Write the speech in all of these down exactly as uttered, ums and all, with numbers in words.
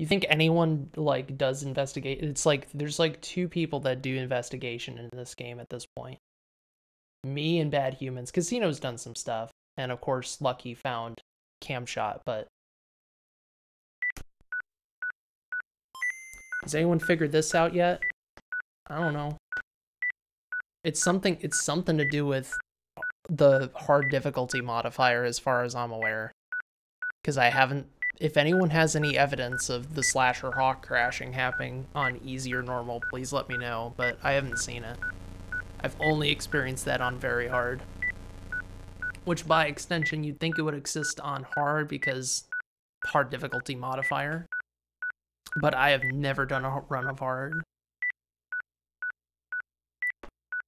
You think anyone like does investigate? It's like there's like two people that do investigation in this game at this point. Me and Bad Humans. Casino's done some stuff, and of course Lucky found Camshot. But has anyone figured this out yet? I don't know. It's something. It's something to do with the hard difficulty modifier, as far as I'm aware. Because I haven't. If anyone has any evidence of the Slasher Hawk crashing happening on easy or normal, please let me know, but I haven't seen it. I've only experienced that on very hard. Which, by extension, you'd think it would exist on hard because hard difficulty modifier. But I have never done a run of hard.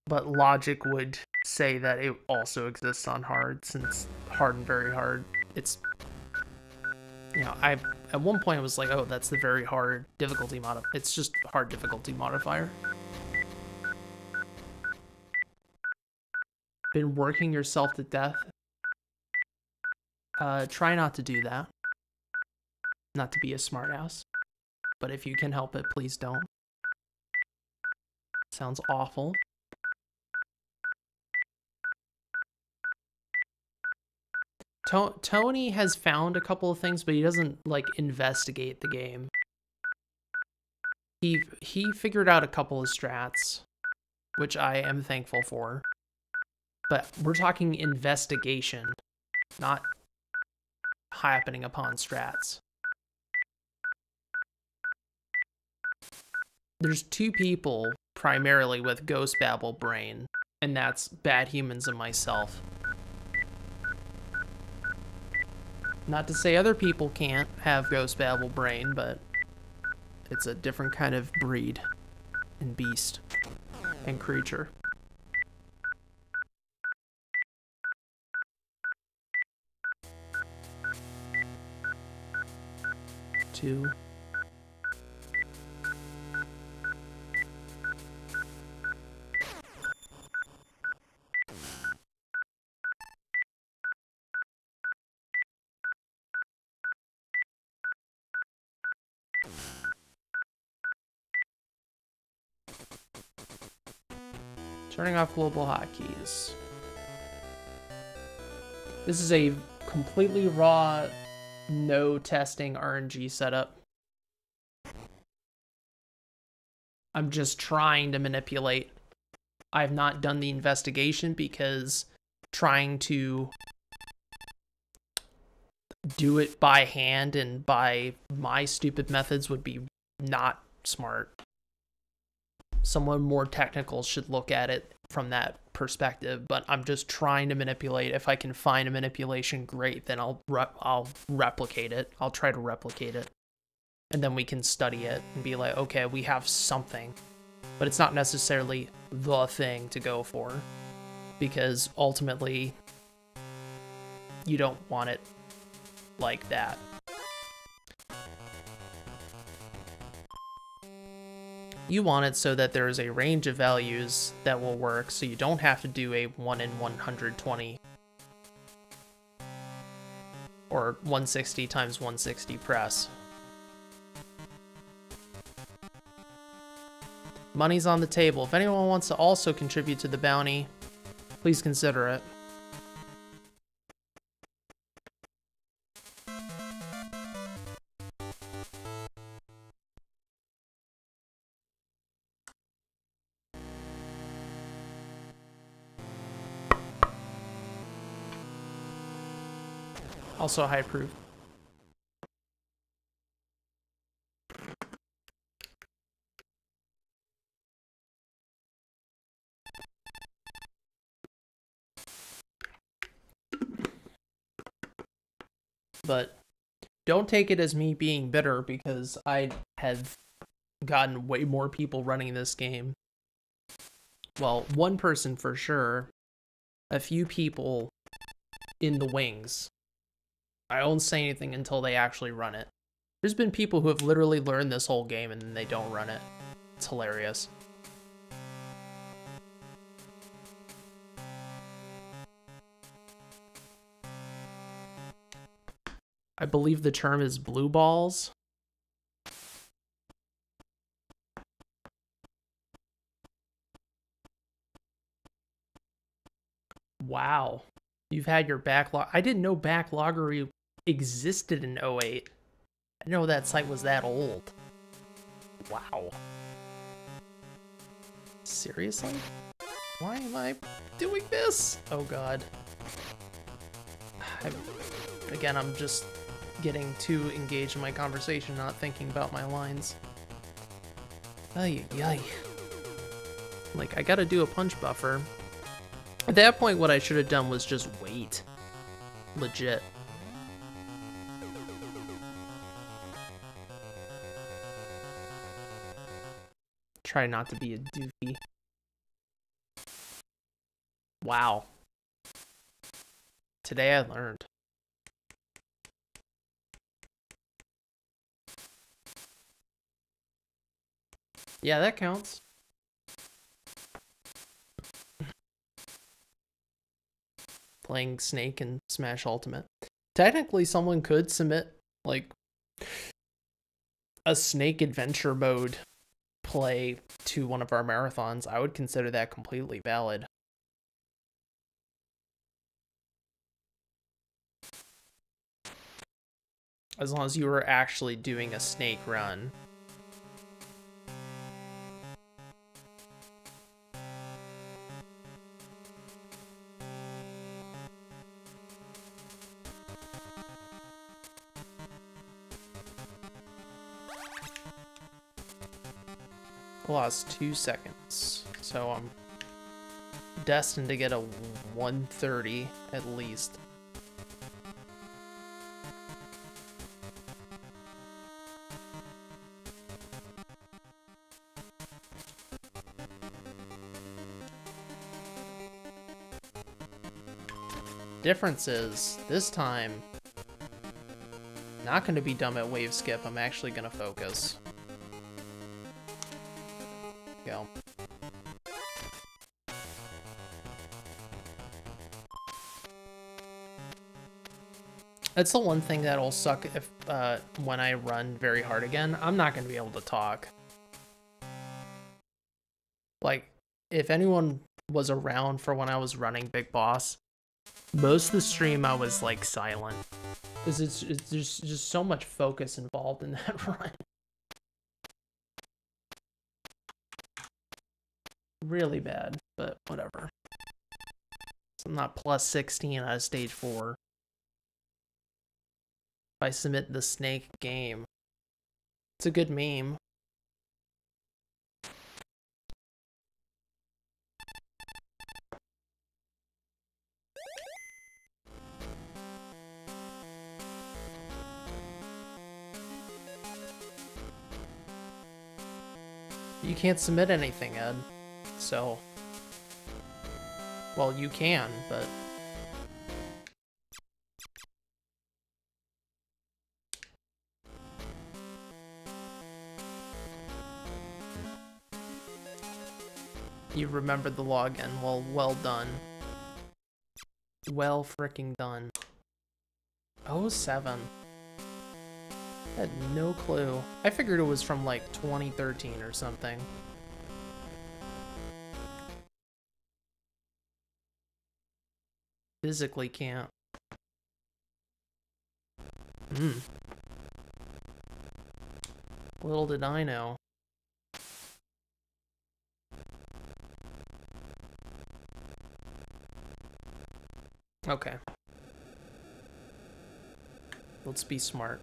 But logic would say that it also exists on hard, since hard and very hard, it's... You know, I at one point I was like, oh, that's the very hard difficulty mod. It's just hard difficulty modifier. Been working yourself to death. Uh, try not to do that. Not to be a smartass. But if you can help it, please don't. Sounds awful. Tony has found a couple of things, but he doesn't, like, investigate the game. He, he figured out a couple of strats, which I am thankful for. But we're talking investigation, not happening upon strats. There's two people, primarily with Ghost Babel brain, and that's Bad Humans and myself. Not to say other people can't have Ghost Babel brain, but it's a different kind of breed and beast and creature. Two. Turning off global hotkeys. This is a completely raw, no testing R N G setup. I'm just trying to manipulate. I've not done the investigation because trying to do it by hand and by my stupid methods would be not smart. Someone more technical should look at it from that perspective, but I'm just trying to manipulate. If I can find a manipulation, great, then I'll rep I'll replicate it. I'll try to replicate it. And then we can study it and be like, okay, we have something. But it's not necessarily the thing to go for, because ultimately you don't want it like that. You want it so that there is a range of values that will work, so you don't have to do a one in one hundred twenty or one sixty times one sixty press. Money's on the table. If anyone wants to also contribute to the bounty, please consider it. Also high proof. But don't take it as me being bitter, because I have gotten way more people running this game. Well, one person for sure, a few people in the wings. I won't say anything until they actually run it. There's been people who have literally learned this whole game and then they don't run it. It's hilarious. I believe the term is blue balls. Wow. You've had your backlog. I didn't know backloggery existed in oh eight. I didn't know that site was that old. Wow. Seriously? Why am I doing this? Oh god. I'm, again, I'm just getting too engaged in my conversation, not thinking about my lines. Ay, ay. Like, I gotta do a punch buffer. At that point, what I should have done was just wait. Legit. Try not to be a doofy. Wow. Today I learned. Yeah, that counts. Playing Snake and Smash Ultimate. Technically, someone could submit, like, a Snake Adventure mode play to one of our marathons. I would consider that completely valid. As long as you were actually doing a Snake run. Lost two seconds, so I'm destined to get a one thirty at least. Difference is, this time, not going to be dumb at wave skip, I'm actually going to focus. Go. That's the one thing that'll suck if uh, when I run very hard again, I'm not going to be able to talk. Like, if anyone was around for when I was running Big Boss, most of the stream I was like silent, because it's, it's there's just so much focus involved in that run. Really bad, but whatever. So I'm not plus sixteen out of stage four. If I submit the Snake game, it's a good meme. You can't submit anything, Ed. So, well, you can, but you remembered the login. Well, well done. Well fricking done. oh seven. I had no clue. I figured it was from like twenty thirteen or something. Physically can't. Hmm. Little did I know. Okay. Let's be smart.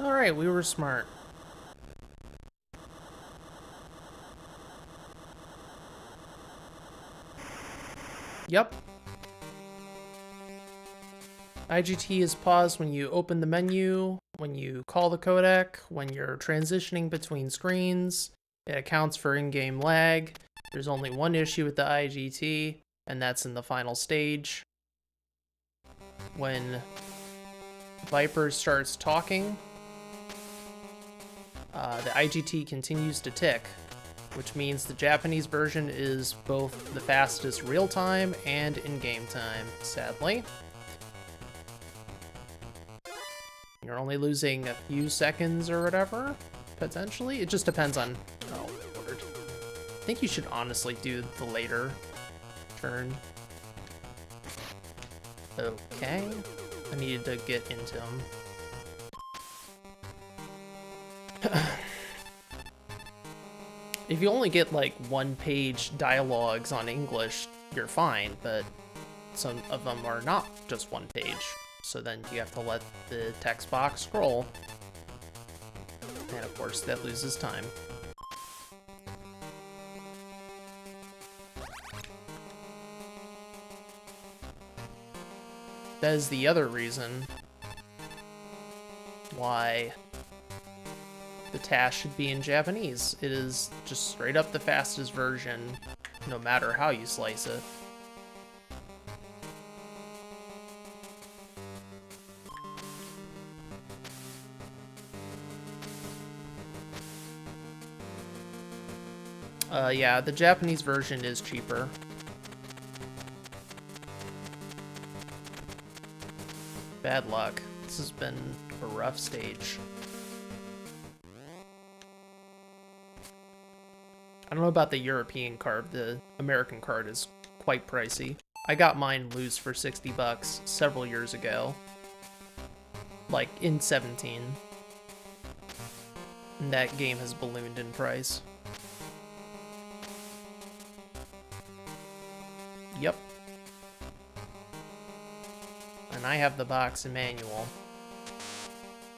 Alright, we were smart. Yep. I G T is paused when you open the menu, when you call the codec, when you're transitioning between screens. It accounts for in-game lag. There's only one issue with the I G T, and that's in the final stage. When Viper starts talking, uh, the I G T continues to tick, which means the Japanese version is both the fastest real-time and in-game time, sadly. You're only losing a few seconds or whatever, potentially. It just depends on... Oh, Lord. I think you should honestly do the later turn. Okay. I needed to get into him. If you only get, like, one-page dialogues on English, you're fine, but some of them are not just one page. So then you have to let the text box scroll. And of course, that loses time. That is the other reason why the T A S should be in Japanese. It is just straight up the fastest version, no matter how you slice it. Uh, yeah, the Japanese version is cheaper. Bad luck. This has been a rough stage. I don't know about the European card. The American card is quite pricey. I got mine loose for sixty bucks several years ago. Like, in seventeen. And that game has ballooned in price. Yep. And I have the box and manual.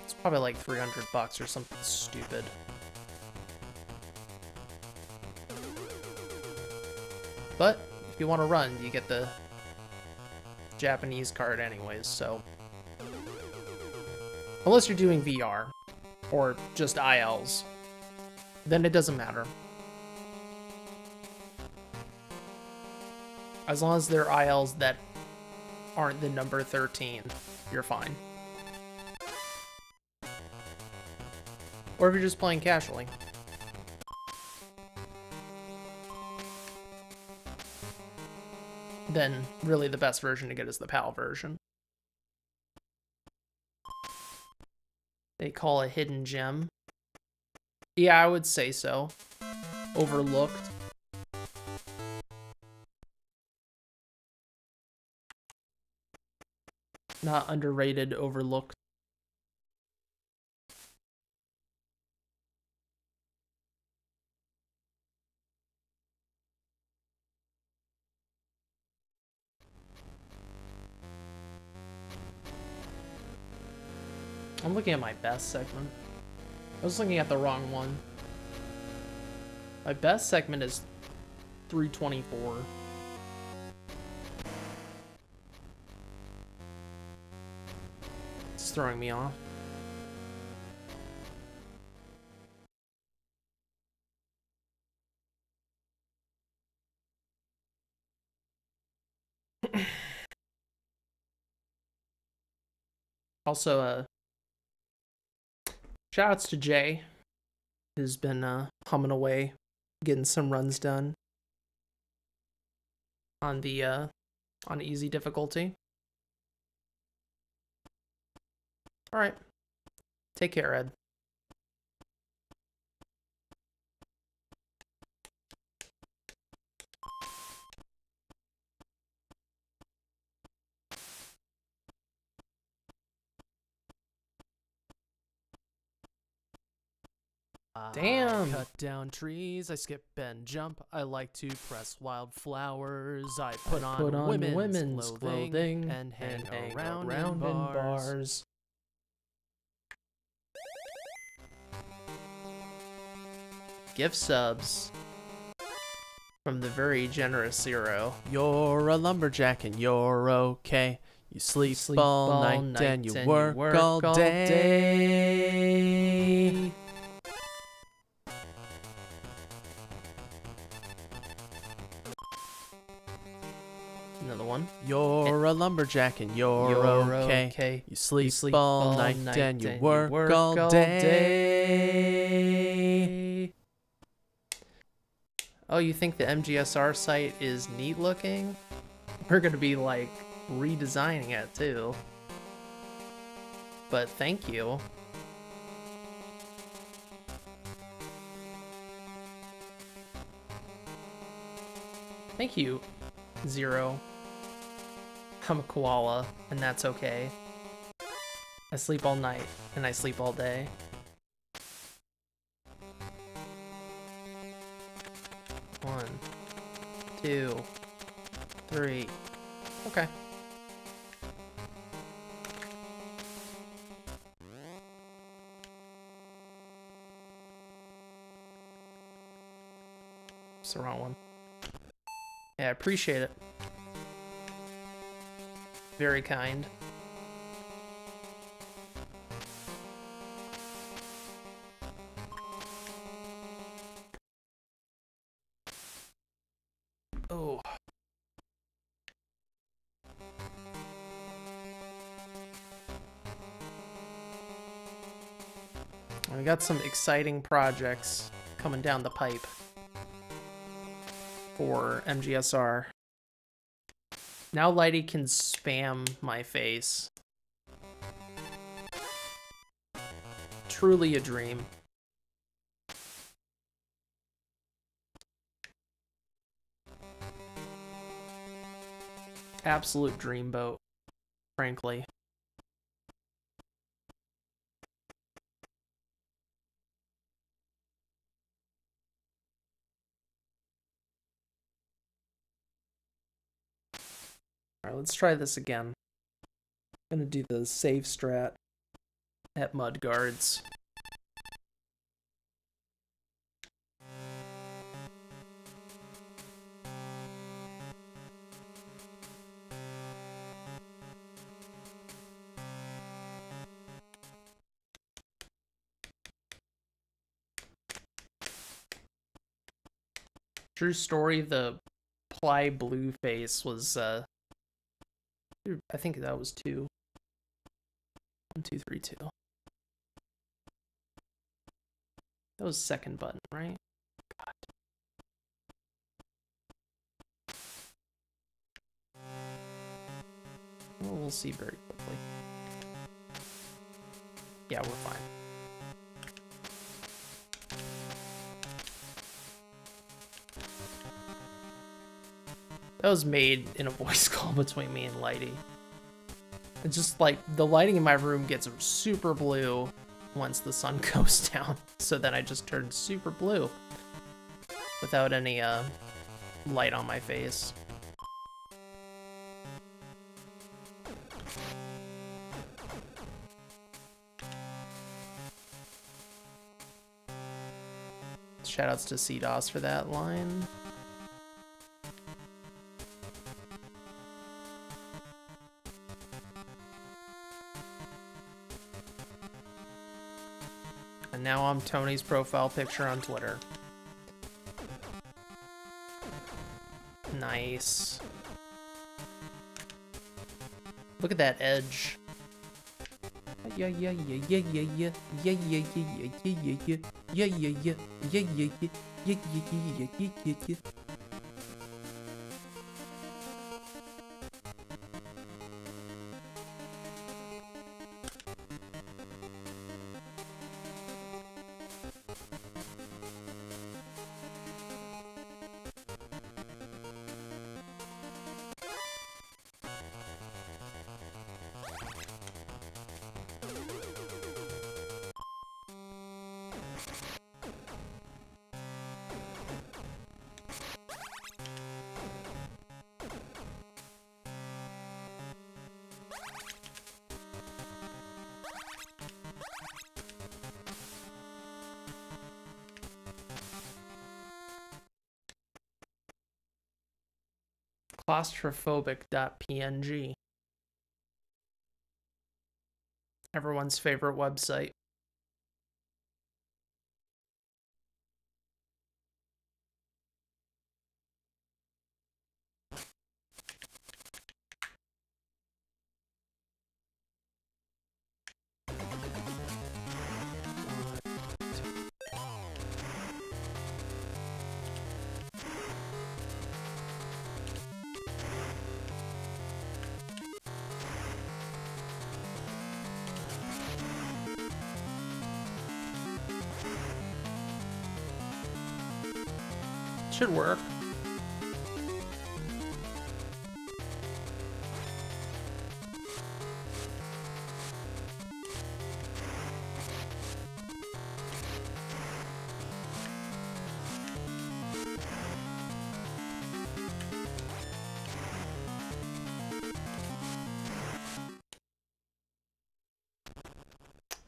It's probably like three hundred bucks or something stupid. But if you want to run, you get the Japanese card anyways, so... Unless you're doing V R, or just I Ls, then it doesn't matter. As long as they're I Ls that aren't the number thirteen, you're fine. Or if you're just playing casually. Then, really the best version to get is the PAL version. They call it hidden gem. Yeah, I would say so. Overlooked. Not underrated, overlooked. I'm looking at my best segment. I was looking at the wrong one. My best segment is three twenty-four. It's throwing me off. Also, uh, shoutouts to Jay, who's been uh, humming away, getting some runs done on the uh, on easy difficulty. All right, take care, Ed. Damn! I cut down trees, I skip and jump, I like to press wildflowers, I put I on, put on women's, women's clothing, clothing and hang, and hang around, around in bars. In bars. Gift subs from the very generous Zero. You're a lumberjack and you're okay. You sleep, you sleep all, all night, night and, you, and work you work all day. All day. Another one. You're it, a lumberjack and you're, you're okay. okay. You sleep, you sleep all, all night, night and, you, and work you work all, all day. day. Oh, you think the M G S R site is neat looking? We're gonna be like redesigning it too. But thank you. Thank you, Zero. I'm a koala, and that's okay. I sleep all night, and I sleep all day. One, two, three. Okay. It's the wrong one. Yeah, I appreciate it. Very kind. Oh. We got some exciting projects coming down the pipe for M G S R. Now Lighty can spam my face. Truly a dream. Absolute dreamboat, frankly. Alright, let's try this again. I'm gonna do the save strat at Mudguards. True story, the Ply Blue face was uh I think that was two. One, two, three, two. That was second button, right? God. Well, we'll see very quickly. Yeah, we're fine. That was made in a voice call between me and Lighty. It's just like, the lighting in my room gets super blue once the sun goes down. So then I just turn super blue without any uh, light on my face. Shoutouts to C DOS for that line. Now I'm Tony's profile picture on Twitter. Nice. Look at that edge. Yeah yeah yeah yeah yeah yeah yeah yeah yeah yeah yeah yeah yeah yeah yeah yeah yeah yeah yeah yeah. Claustrophobic dot P N G. Everyone's favorite website. should work.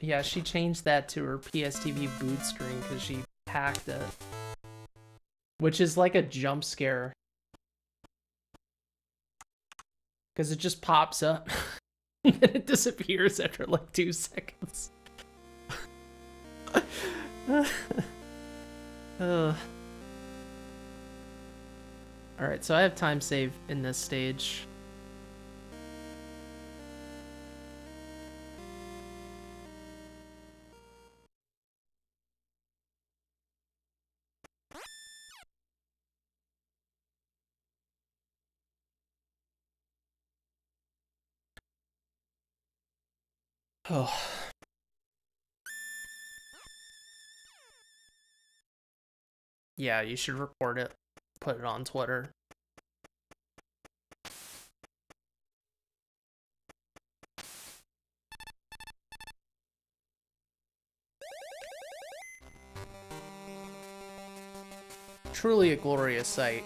Yeah, she changed that to her P S T V boot screen because she hacked it. Which is like a jump scare. Because it just pops up and then it disappears after like two seconds. uh. Alright, so I have time save in this stage. Oh. Yeah, you should record it, put it on Twitter. Truly a glorious sight.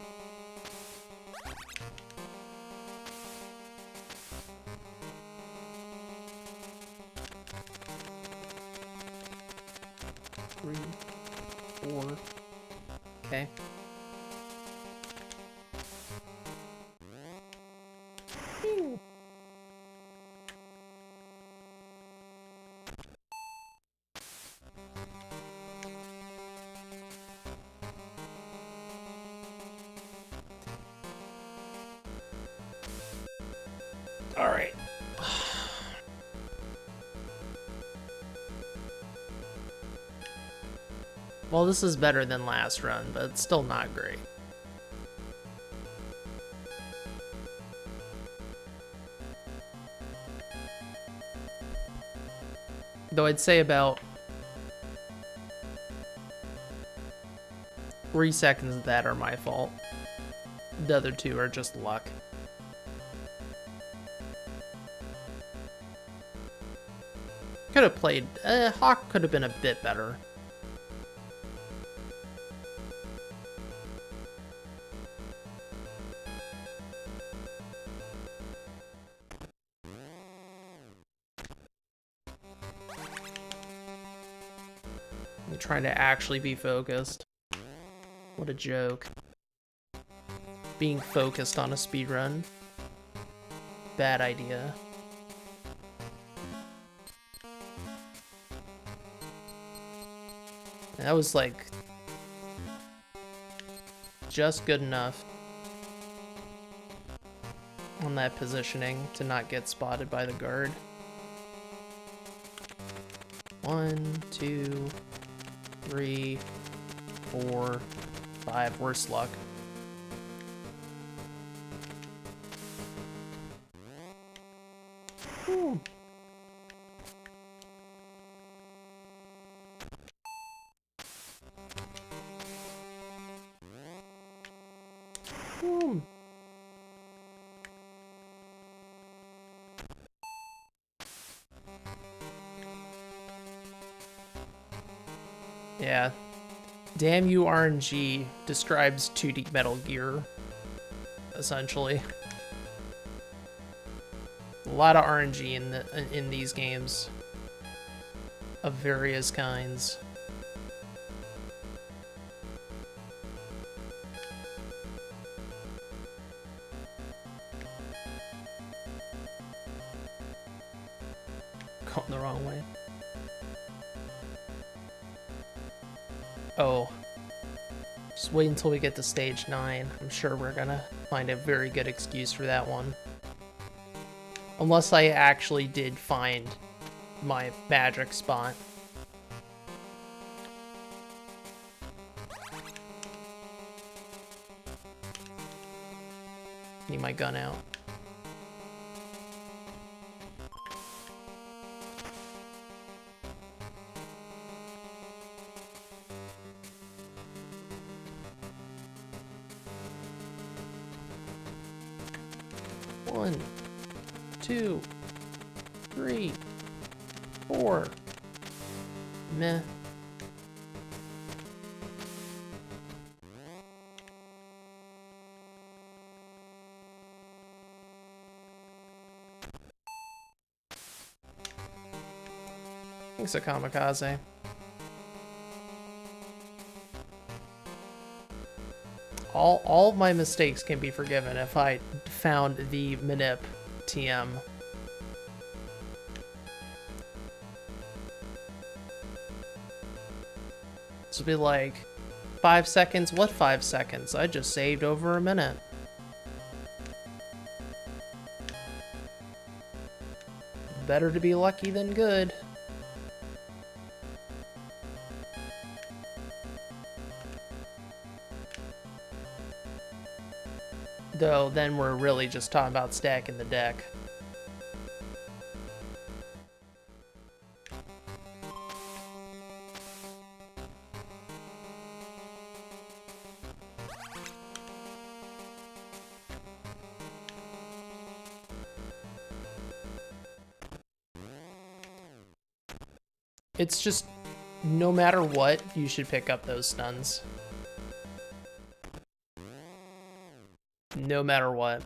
Okay. All right. Well, this is better than last run, but it's still not great. Though I'd say about three seconds of that are my fault. The other two are just luck. Could have played, uh, Hawk could have been a bit better. Trying to actually be focused. What a joke. Being focused on a speedrun. Bad idea. That was like just good enough on that positioning to not get spotted by the guard. One, two, three, four, five, worst luck. Whew. Whew. Yeah. Damn you, R N G describes two D Metal Gear, essentially. A lot of R N G in the in these games of various kinds. Going the wrong way. Oh, just wait until we get to stage nine. I'm sure we're gonna find a very good excuse for that one. Unless I actually did find my magic spot. Need my gun out. One, two, three, four. Meh. Thanks, a kamikaze. All, all of my mistakes can be forgiven if I found the manip T M. This would be like, five seconds? What five seconds? I just saved over a minute. Better to be lucky than good. Though, then we're really just talking about stacking the deck. It's just, no matter what, you should pick up those stuns. No matter what.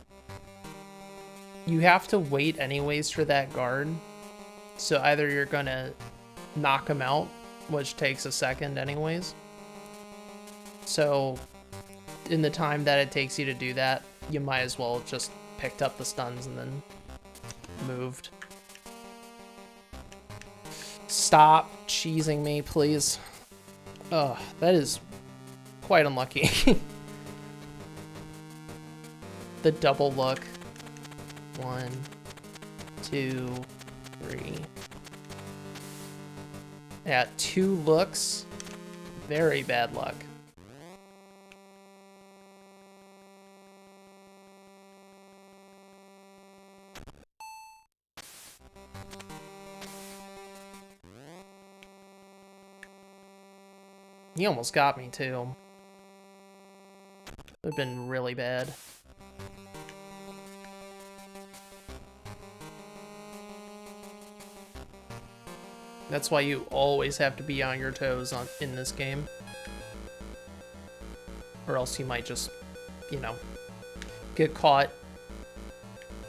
You have to wait anyways for that guard. So either you're gonna knock him out, which takes a second anyways. So in the time that it takes you to do that, you might as well just picked up the stuns and then moved. Stop cheesing me, please. Ugh, that is quite unlucky. The double look. One, two, three. Yeah, two looks. Very bad luck. He almost got me too. It would have been really bad. That's why you always have to be on your toes on in this game. Or else you might just, you know, get caught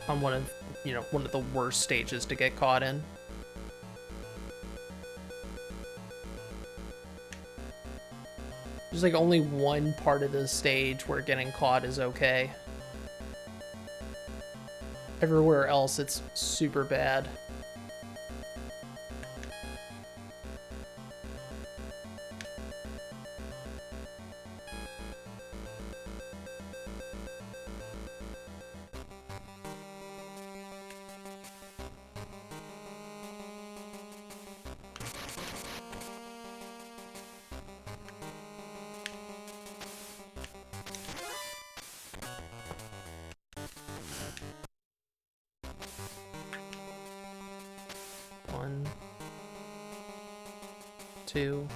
on one of, you know, one of the worst stages to get caught in. There's like only one part of this stage where getting caught is okay. Everywhere else it's super bad. Two.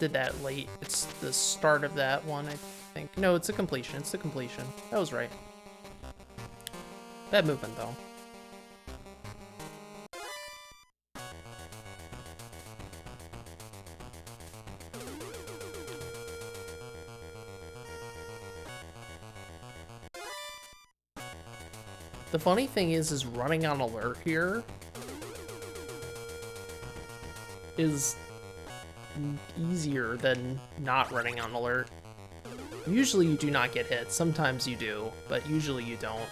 Did that late. It's the start of that one, I think. No, it's a completion. It's the completion. That was right. Bad movement, though. The funny thing is, is running on alert here is easier than not running on alert. Usually you do not get hit. Sometimes you do, but usually you don't.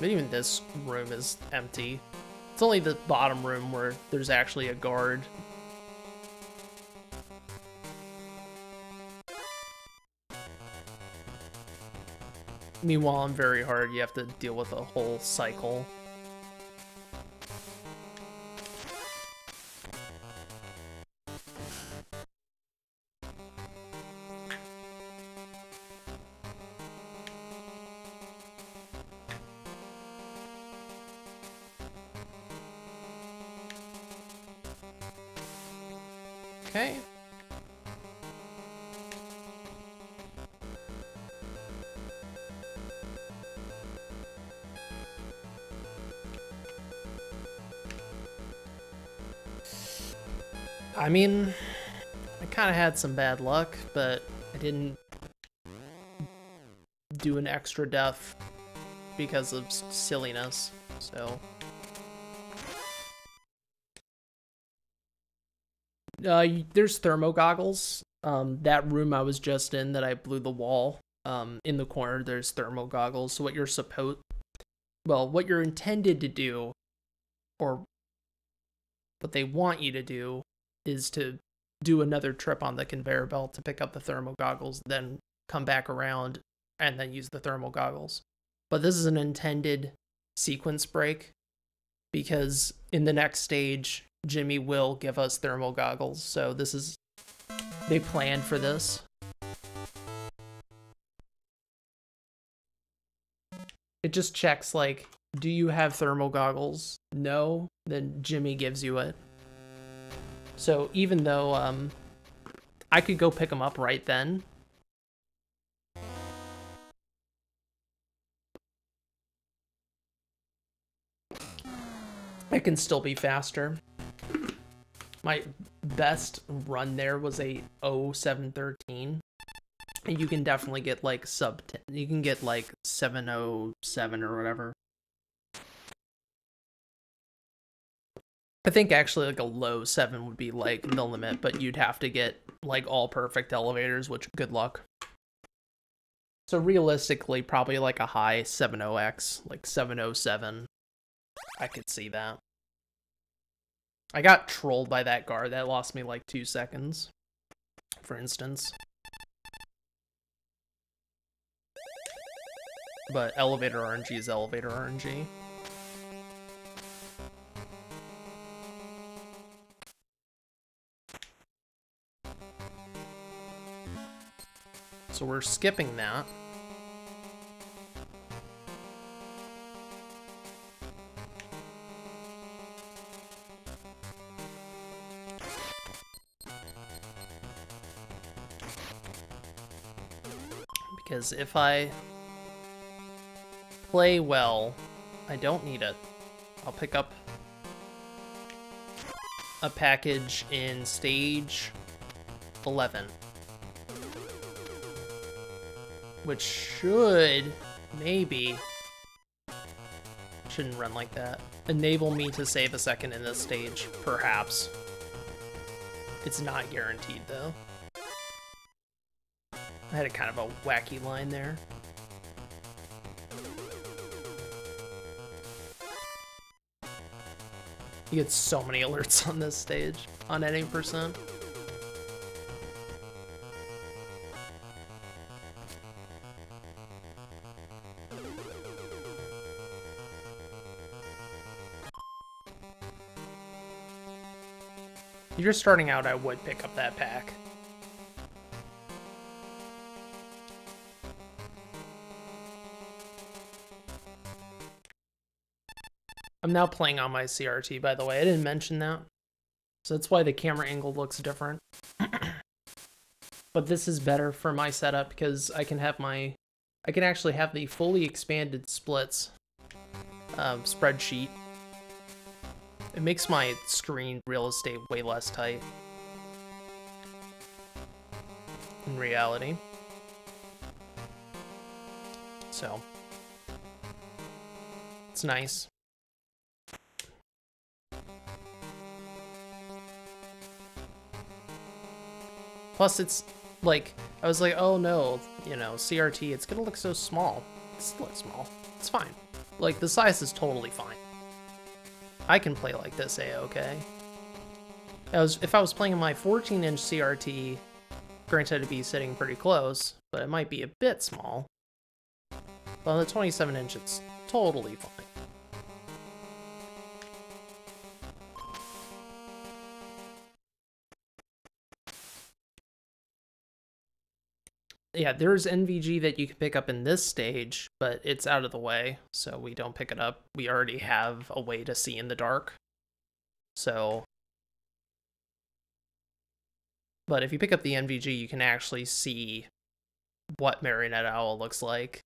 But even this room is empty. It's only the bottom room where there's actually a guard. Meanwhile, I'm very hard. You have to deal with a whole cycle. Okay. I mean, I kind of had some bad luck, but I didn't do an extra death because of silliness, so... Uh, there's thermo goggles. Um, that room I was just in that I blew the wall, um, in the corner, there's thermo goggles. So what you're supposed... Well, what you're intended to do, or what they want you to do, is to do another trip on the conveyor belt to pick up the thermal goggles, then come back around and then use the thermal goggles. But this is an intended sequence break because in the next stage, Jimmy will give us thermal goggles. So this is, they planned for this. It just checks like, do you have thermal goggles? No, then Jimmy gives you it. So even though um, I could go pick them up right then. I can still be faster. My best run there was a oh seven thirteen. And you can definitely get like sub ten. You can get like seven oh seven or whatever. I think actually like a low seven would be like the limit, but you'd have to get like all perfect elevators, which good luck. So realistically, probably like a high seven oh X, like seven oh seven. I could see that. I got trolled by that guard. That lost me like two seconds, for instance. But elevator R N G is elevator R N G. So we're skipping that. Because if I play well, I don't need it. I'll pick up a package in stage eleven. Which should, maybe, shouldn't run like that. Enable me to save a second in this stage, perhaps. It's not guaranteed, though. I had a kind of a wacky line there. You get so many alerts on this stage, on any percent. If you're starting out, I would pick up that pack. I'm now playing on my C R T, by the way. I didn't mention that. So that's why the camera angle looks different. But this is better for my setup because I can have my... I can actually have the fully expanded splits um, spreadsheet. It makes my screen real estate way less tight in reality. So it's nice. Plus it's like, I was like, oh no, you know, C R T, it's gonna look so small. It's still small. It's fine. Like the size is totally fine. I can play like this A-okay. I was, if I was playing on my fourteen inch C R T, granted it'd be sitting pretty close, but it might be a bit small. But on the twenty-seven inch, it's totally fine. Yeah, there's N V G that you can pick up in this stage, but it's out of the way, so we don't pick it up. We already have a way to see in the dark. So But if you pick up the N V G, you can actually see what Marionette Owl looks like.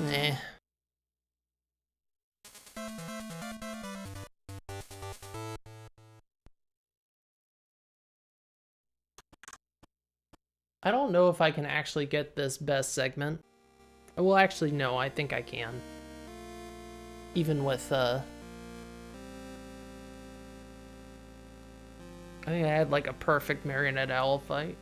Nah. I don't know if I can actually get this best segment. Well, actually, no, I think I can. Even with, uh... I think I had, like, a perfect Marionette Owl fight.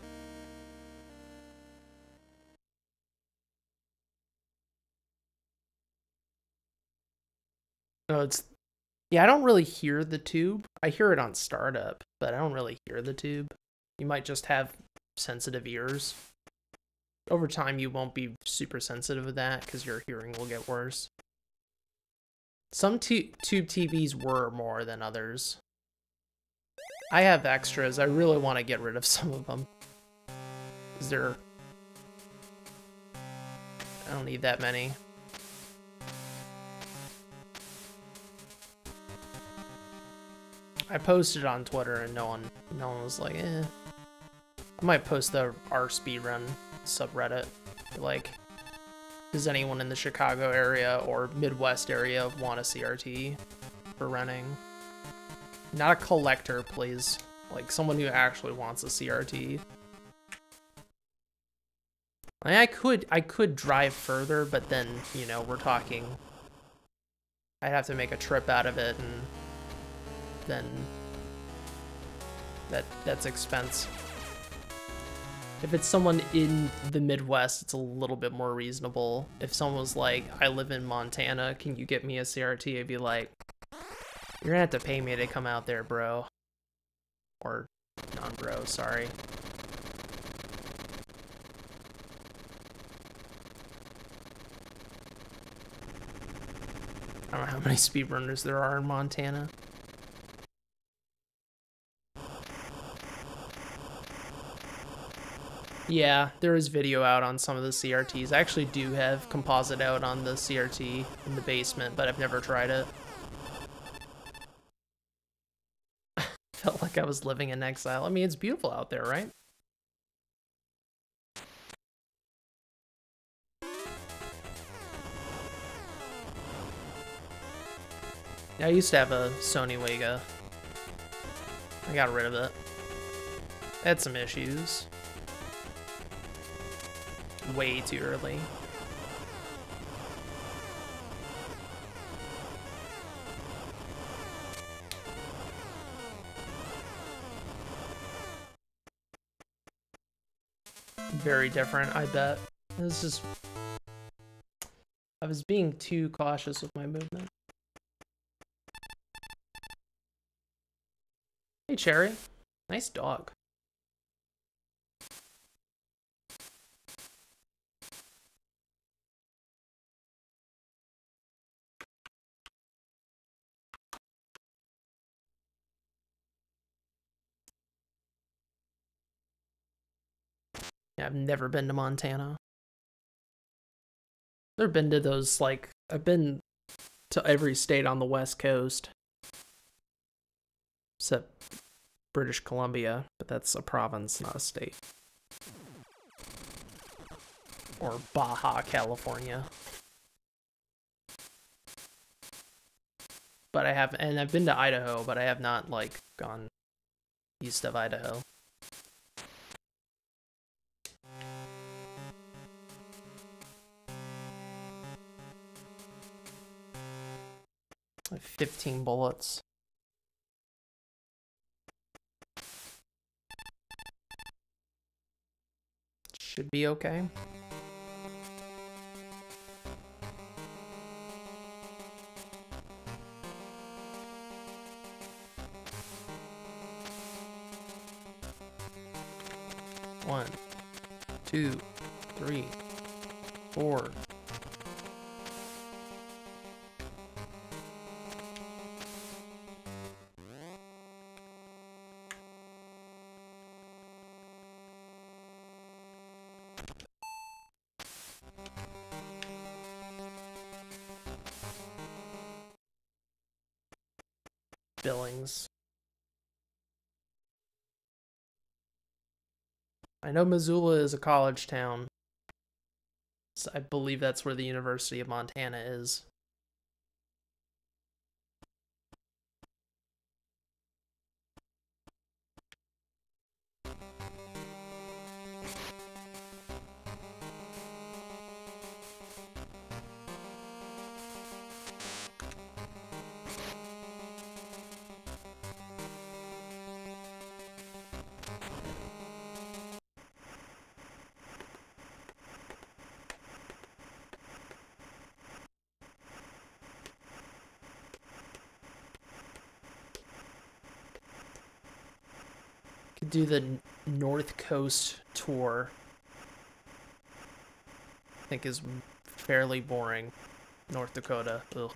No, it's... Yeah, I don't really hear the tube. I hear it on startup, but I don't really hear the tube. You might just have sensitive ears. Over time you won't be super sensitive to that because your hearing will get worse. Some tube T Vs were more than others. I have extras. I really want to get rid of some of them. Is there... I don't need that many. I posted on Twitter and no one, no one was like, eh. I might post the R speedrun subreddit. Like, does anyone in the Chicago area or Midwest area want a C R T for running? Not a collector, please. Like, someone who actually wants a C R T. I mean, I could, I could drive further, but then, you know, we're talking... I'd have to make a trip out of it, and then... That, that's expense. If it's someone in the Midwest, it's a little bit more reasonable. If someone was like, I live in Montana, can you get me a C R T? I'd be like, you're gonna have to pay me to come out there, bro. Or non-bro, sorry. I don't know how many speedrunners there are in Montana. Yeah, there is video out on some of the C R Ts. I actually do have composite out on the C R T in the basement, but I've never tried it. Felt like I was living in exile. I mean, it's beautiful out there, right? Yeah, I used to have a Sony Wega. I got rid of it. I had some issues. Way too early. Very different, I bet. This is... I was being too cautious with my movement. Hey, Cherry. Nice dog. I've never been to Montana. I've been to those, like, I've been to every state on the West Coast. Except British Columbia, but that's a province, not a state. Or Baja California. But I have, and I've been to Idaho, but I have not, like, gone east of Idaho. fifteen bullets. Should be okay. One, two, three, four. Billings. I know Missoula is a college town. So I believe that's where the University of Montana is. Do the North Coast tour. I think is fairly boring. North Dakota. Ugh.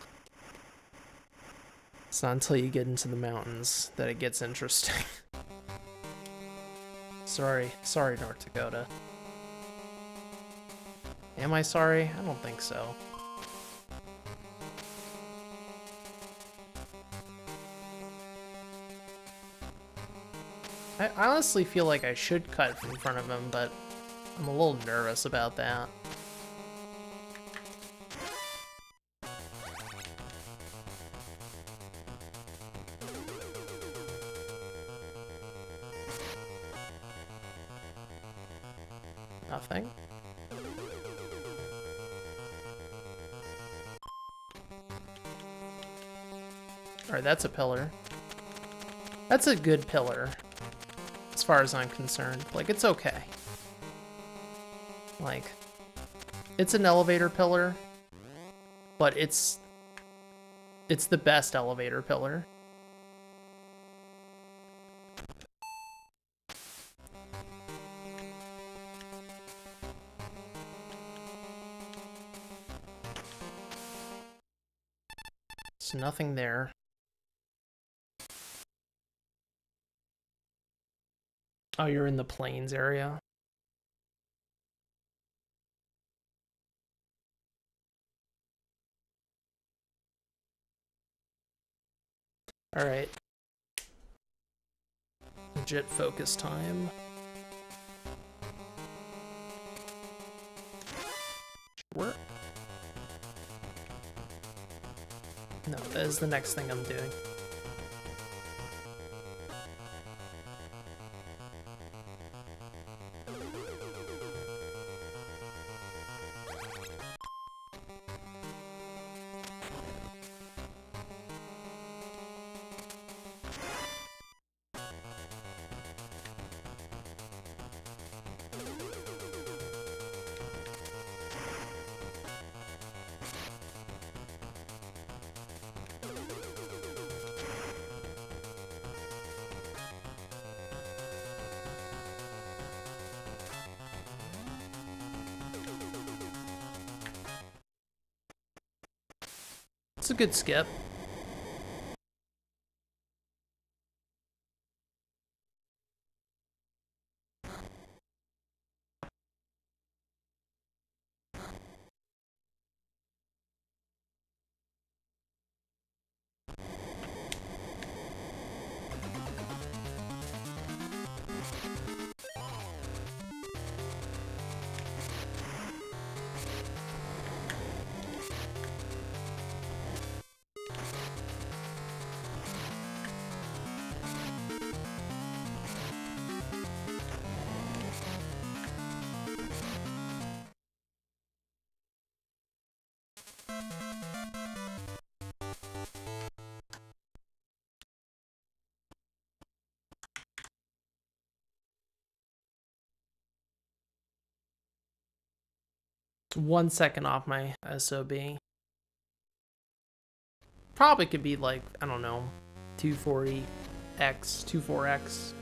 It's not until you get into the mountains that it gets interesting. Sorry. Sorry, North Dakota. Am I sorry? I don't think so. I honestly feel like I should cut in front of him, but I'm a little nervous about that. Nothing. Alright, that's a pillar. That's a good pillar. As far as I'm concerned, like, it's okay. Like, it's an elevator pillar, but it's it's the best elevator pillar. So nothing there. Oh, you're in the plains area? Alright. Legit focus time. Should work. No, that is the next thing I'm doing. It's a good skip. One second off my S O B. Probably could be like, I don't know, two forty X, twenty-four X.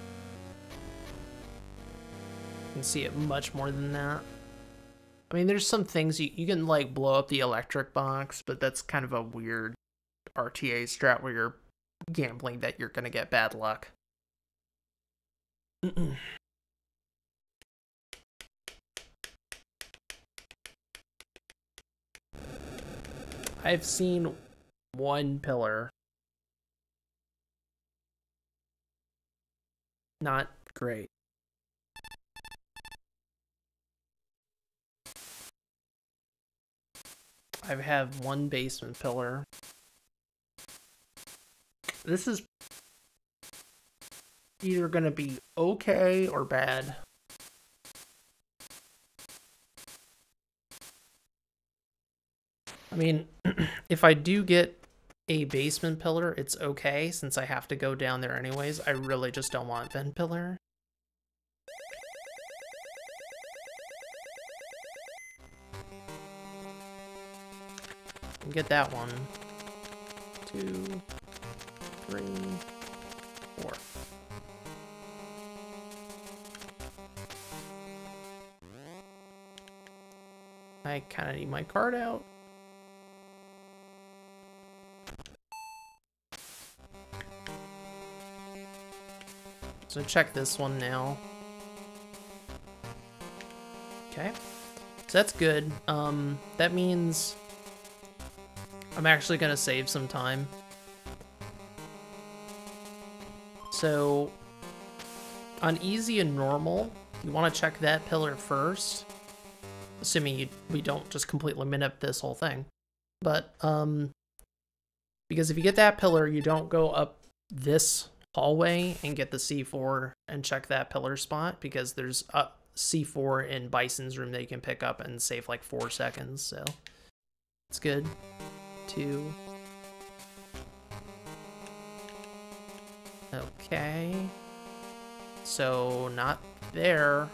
You can see it much more than that. I mean, there's some things you, you can like blow up the electric box, but that's kind of a weird R T A strat where you're gambling that you're gonna get bad luck. Mm-mm. I've seen one pillar not great. I have one basement pillar. This is either going to be okay or bad. I mean, if I do get a basement pillar, it's okay, since I have to go down there anyways. I really just don't want vent pillar. Get that one. Two, three, four. I kind of need my card out. So check this one now. Okay. So that's good. Um, that means I'm actually gonna save some time. So on easy and normal, you want to check that pillar first, assuming you, we don't just completely min up this whole thing. But um, because if you get that pillar, you don't go up this hallway and get the C four and check that pillar spot, because there's a C four in Bison's room that you can pick up and save like four seconds. So it's good. Two. Okay. So not there.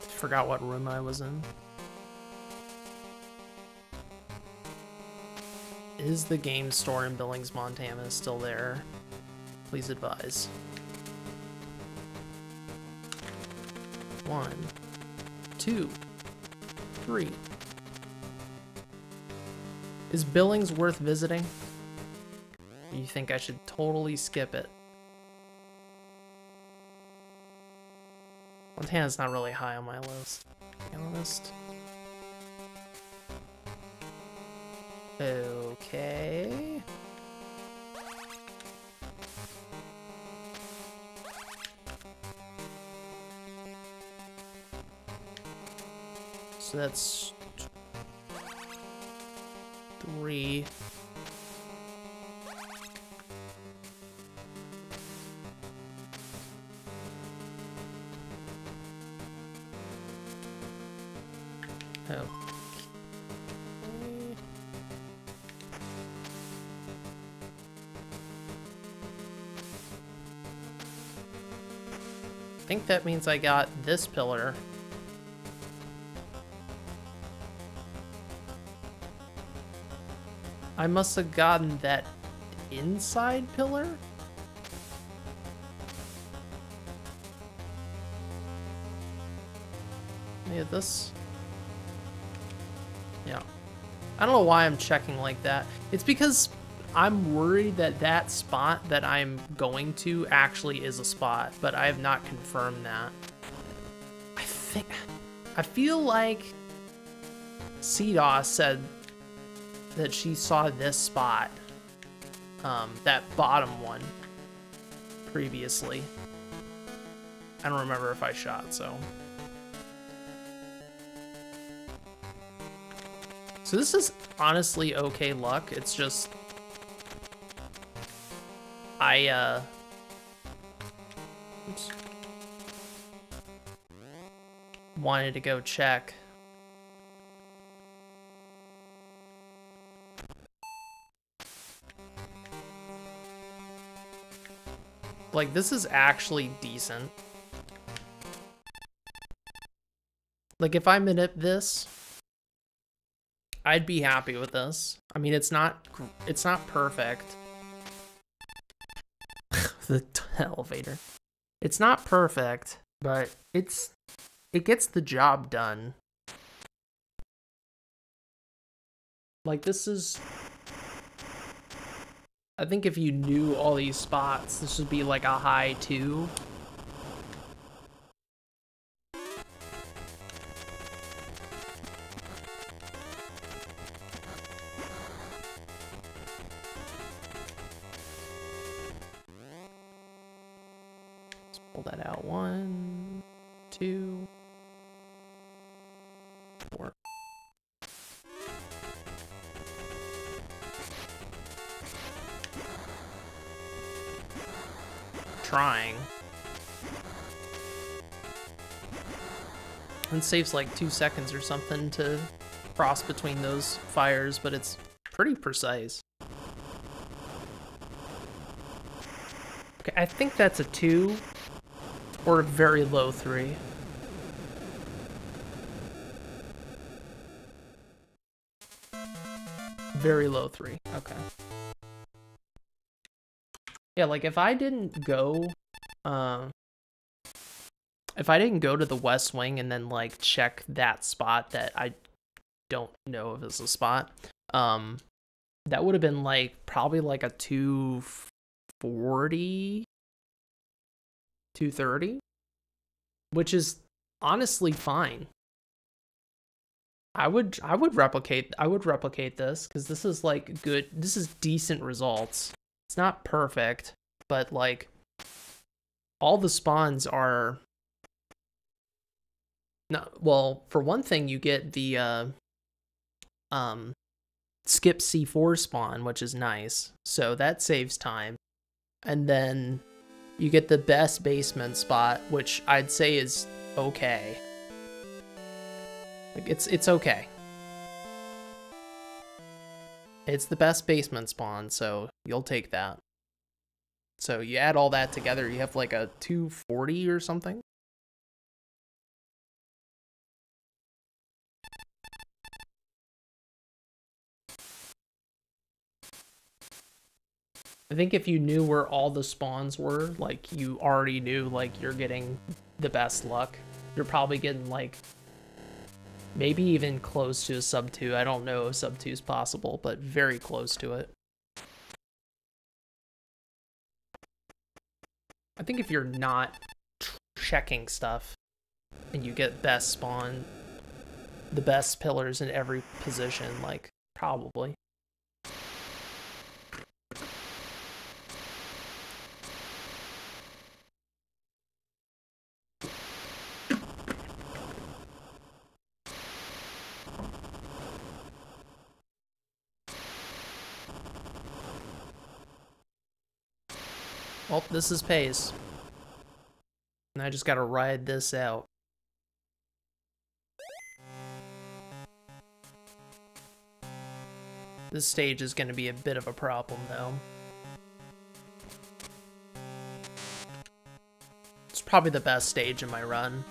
Forgot what room I was in. Is the game store in Billings, Montana still there? Please advise. One, two, three. Is Billings worth visiting? You think I should totally skip it? Montana's not really high on my list, to be honest. Okay. So that's three. Oh. I think that means I got this pillar. I must have gotten that inside pillar? Yeah, this. Yeah. I don't know why I'm checking like that. It's because I'm worried that that spot that I'm going to actually is a spot, but I have not confirmed that. I think. I feel like C D O S said that she saw this spot, um, that bottom one, previously. I don't remember if I shot, so. So this is honestly okay luck, it's just, I, uh, oops, wanted to go check. Like, this is actually decent. Like, if I minute this, I'd be happy with this. I mean, it's not, it's not perfect. The elevator. It's not perfect, but it's, it gets the job done. Like, this is, I think if you knew all these spots, this would be like a high two. pull that out. One, two, four. Trying. And saves like two seconds or something to cross between those fires, but it's pretty precise. Okay, I think that's a two or a very low three. Very low three, okay. Yeah, like if I didn't go, um, if I didn't go to the West Wing and then like check that spot that I don't know if it's a spot, um, that would have been like probably like a two forty, two thirty, which is honestly fine. I would I would replicate I would replicate this because this is like good. This is decent results. It's not perfect, but like all the spawns are. No, well, for one thing, you get the uh, um, skip C four spawn, which is nice. So that saves time. And then you get the best basement spot, which I'd say is okay. Like it's it's okay. It's the best basement spawn, so you'll take that. So you add all that together, you have like a two forty or something. I think if you knew where all the spawns were, like you already knew, like you're getting the best luck, you're probably getting like maybe even close to a sub two. I don't know if sub two is possible, but very close to it. I think if you're not checking stuff and you get best spawn, the best pillars in every position, like probably. Well, this is Pace. And I just gotta ride this out. This stage is gonna be a bit of a problem, though. It's probably the best stage in my run.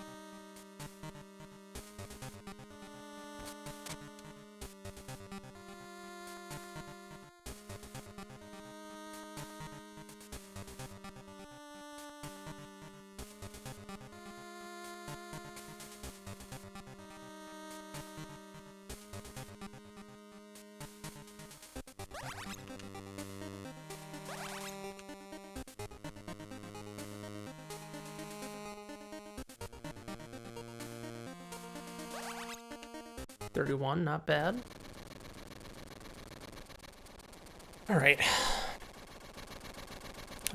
thirty-one, not bad. All right.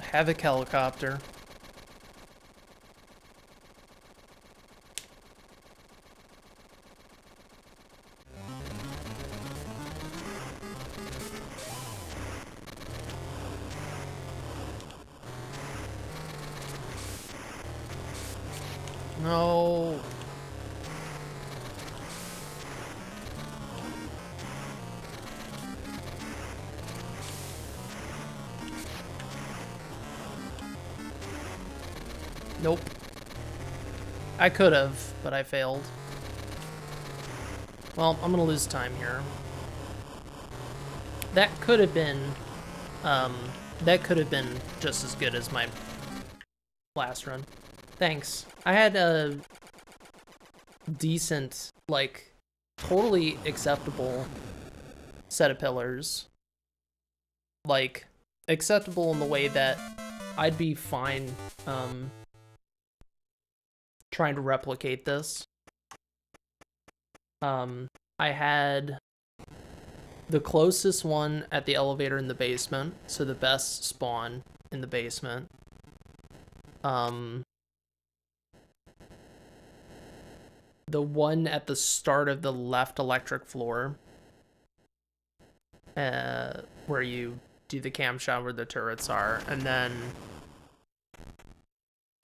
Havoc helicopter. No. Nope. I could have, but I failed. Well, I'm gonna lose time here. That could have been, um, that could have been just as good as my last run. Thanks. I had a decent, like, totally acceptable set of pillars. Like, acceptable in the way that I'd be fine, um, trying to replicate this. Um, I had the closest one at the elevator in the basement, so the best spawn in the basement. Um, the one at the start of the left electric floor, uh, where you do the cam shot where the turrets are, and then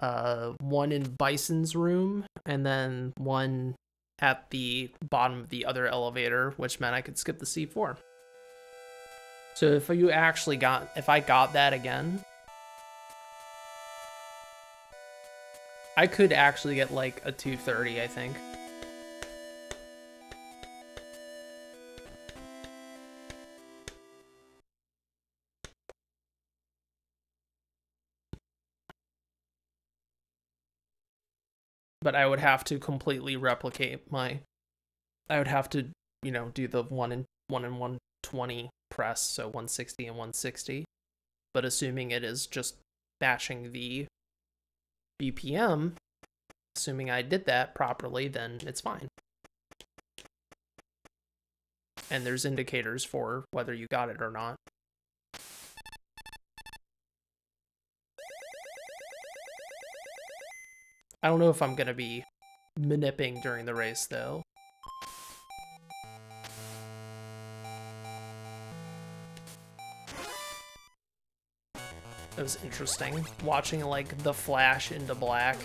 uh, one in Bison's room, and then one at the bottom of the other elevator, which meant I could skip the C four. So if you actually got, if I got that again, I could actually get like a two thirty, I think. But I would have to completely replicate my, I would have to, you know, do the one and one and one twenty press, so one sixty and one sixty. But assuming it is just bashing the B P M, assuming I did that properly, then it's fine. And there's indicators for whether you got it or not. I don't know if I'm going to be manipping during the race, though. It was interesting, watching, like, the flash into black.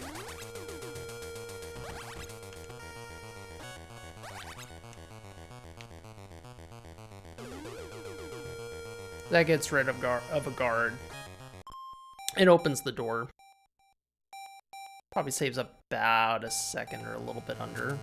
That gets rid of, gar of a guard. It opens the door. Probably saves about a second or a little bit under.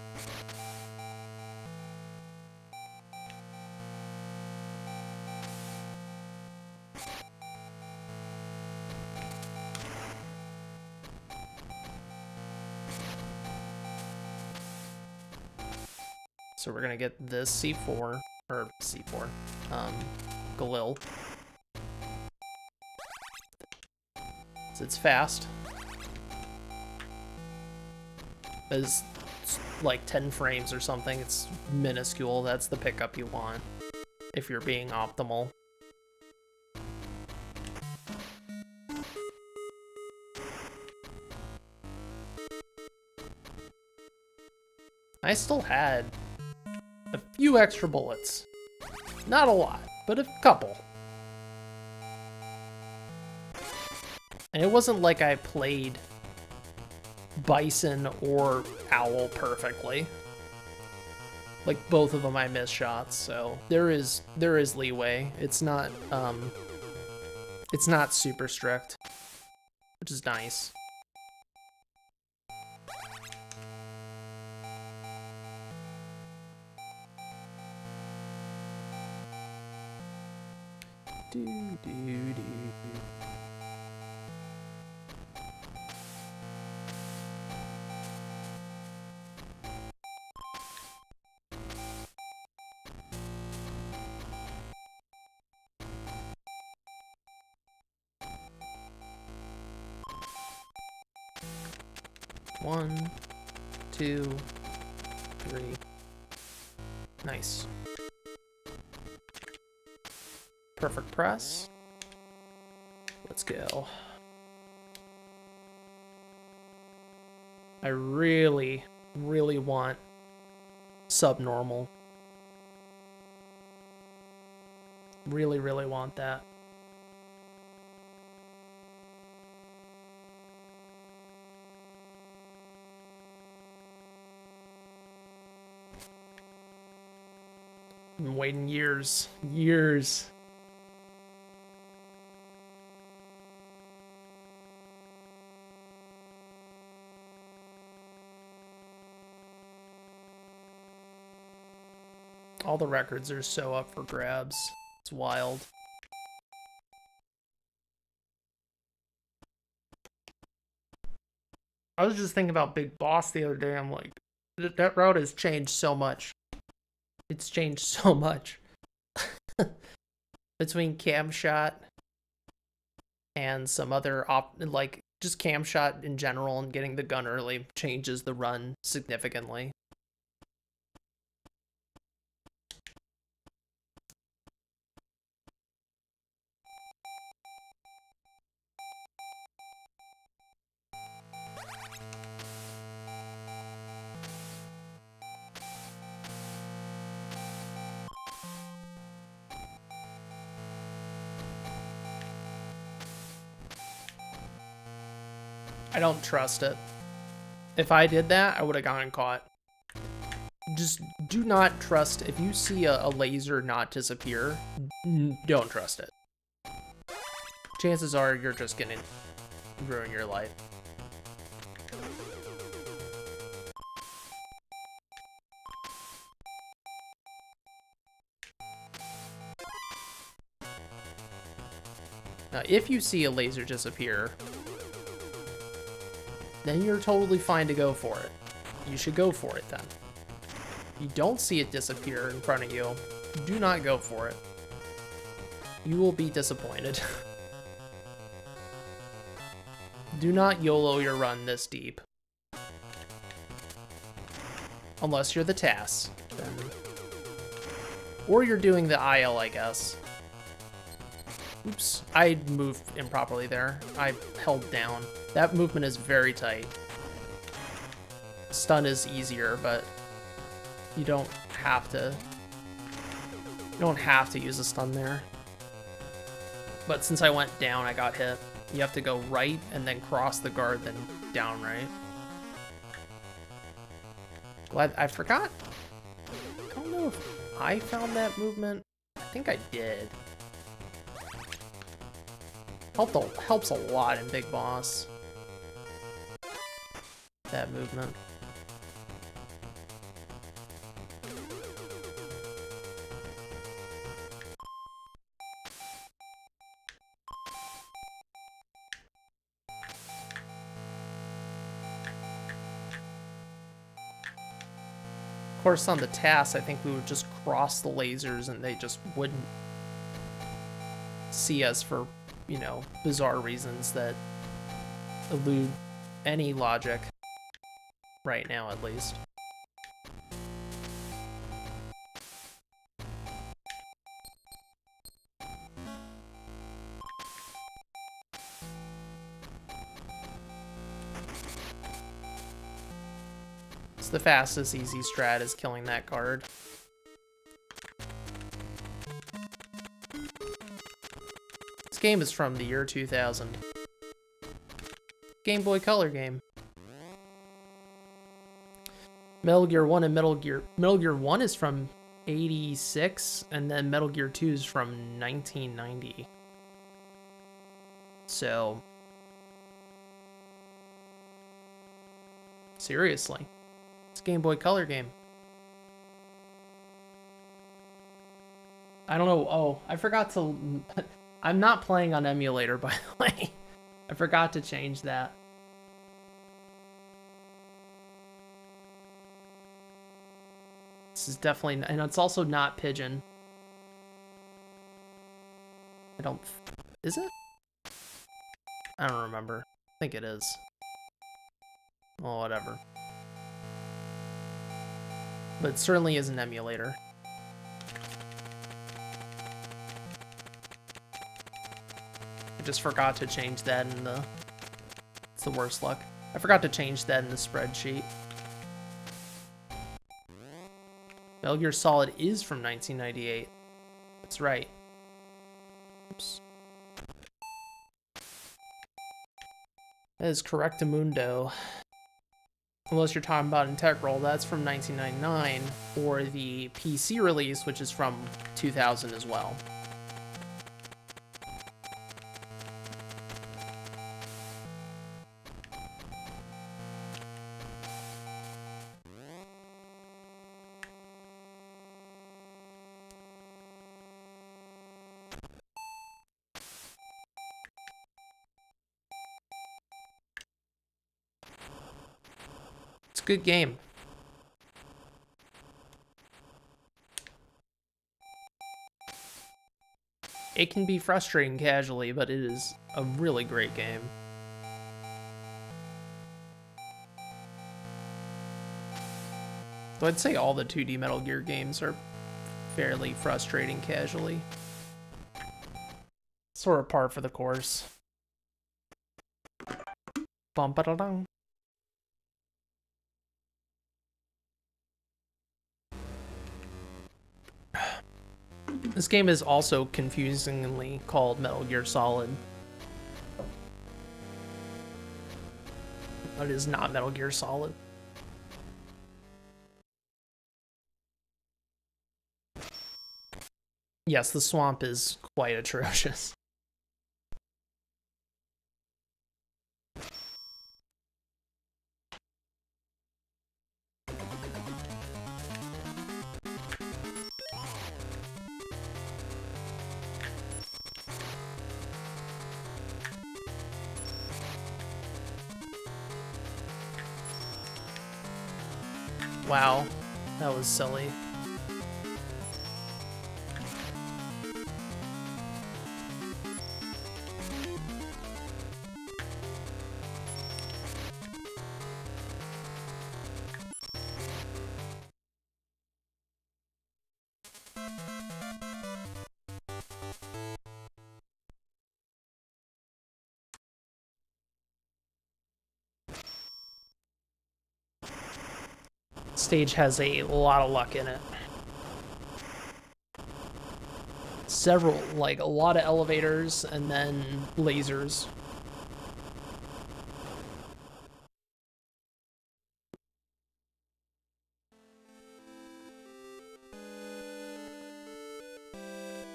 So we're gonna get this C four, or C four, um, Galil. So it's fast. It's like ten frames or something, it's minuscule, that's the pickup you want, if you're being optimal. I still had a few extra bullets. Not a lot, but a couple. And it wasn't like I played Bison or Owl perfectly. Like, both of them I missed shots, so there is there is leeway. It's not um it's not super strict, which is nice. Do, do, do, do. One, two, three. Nice. Perfect press. Let's go. I really, really want subnormal. Really, really want that. Been waiting years, years. All the records are so up for grabs. It's wild. I was just thinking about Big Boss the other day. I'm like, that route has changed so much. It's changed so much. Between Camshot and some other, op like, just Camshot in general and getting the gun early changes the run significantly. I don't trust it. If I did that, I would have gotten caught. Just do not trust. If you see a, a laser not disappear, don't trust it. Chances are you're just gonna ruin your life. Now, if you see a laser disappear, then you're totally fine to go for it. You should go for it then. You don't see it disappear in front of you, do not go for it. You will be disappointed. Do not YOLO your run this deep. Unless you're the T A S. Then. Or you're doing the I L, I guess. Oops, I moved improperly there. I held down. That movement is very tight. Stun is easier, but you don't have to. You don't have to use a stun there. But since I went down, I got hit. You have to go right and then cross the guard, then down right. Glad I forgot. I don't know if I found that movement. I think I did. Helped a, helps a lot in Big Boss. That movement. Of course, on the T A S, I think we would just cross the lasers and they just wouldn't see us for, you know, bizarre reasons that elude any logic, right now at least. It's the fastest easy strat is killing that guard. This game is from the year two thousand. Game Boy Color game. Metal Gear one and Metal Gear... Metal Gear one is from eighty-six, and then Metal Gear two is from nineteen ninety. So... seriously. It's a Game Boy Color game. I don't know... oh, I forgot to... I'm not playing on emulator, by the way. I forgot to change that. This is definitely... and it's also not Pigeon. I don't... is it? I don't remember. I think it is. Well, whatever. But it certainly is an emulator. Just forgot to change that in the... it's the worst luck. I forgot to change that in the spreadsheet. Metal Gear Solid is from nineteen ninety-eight. That's right. Oops. That is correctamundo. Unless you're talking about Integral, that's from nineteen ninety-nine, or the P C release, which is from two thousand as well. Good game. It can be frustrating casually, but it is a really great game. So I'd say all the two D Metal Gear games are fairly frustrating casually. Sort of par for the course. Bum ba da dum. This game is also confusingly called Metal Gear Solid. That is not Metal Gear Solid. Yes, the swamp is quite atrocious. Wow, that was silly. Stage has a lot of luck in it. Several, like a lot of elevators and then lasers.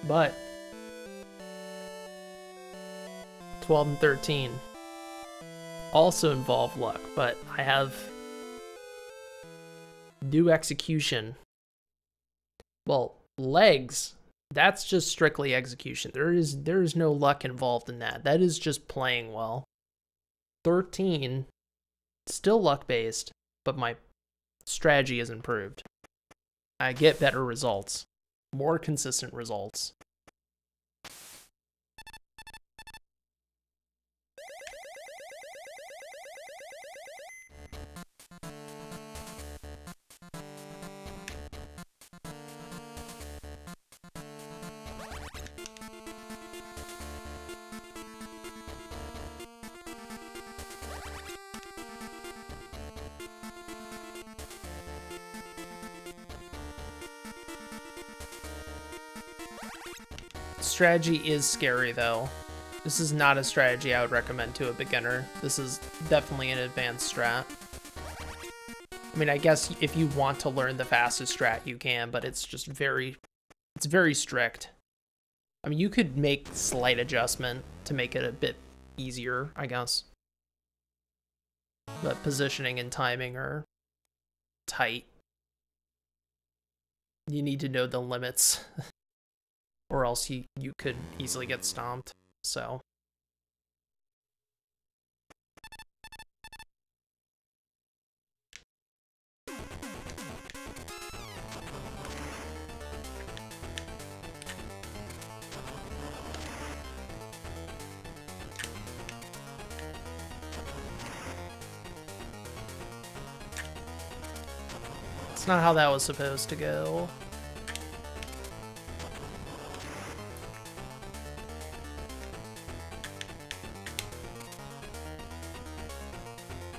But twelve and thirteen also involve luck, but I have new execution. Well, legs, that's just strictly execution. There is there is no luck involved in that. That is just playing well. thirteen, still luck-based, but my strategy is improved. I get better results, more consistent results. Strategy is scary though. This is not a strategy I would recommend to a beginner. This is definitely an advanced strat. I mean, I guess if you want to learn the fastest strat you can, but it's just very, it's very strict. I mean, you could make slight adjustment to make it a bit easier, I guess. But positioning and timing are tight. You need to know the limits. Or else you, you could easily get stomped, so. It's not how that was supposed to go.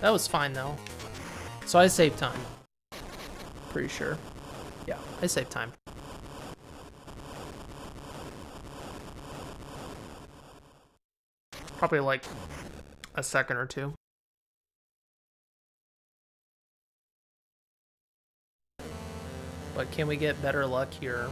That was fine though. So I saved time. Pretty sure. Yeah, I saved time. Probably like a second or two. But can we get better luck here?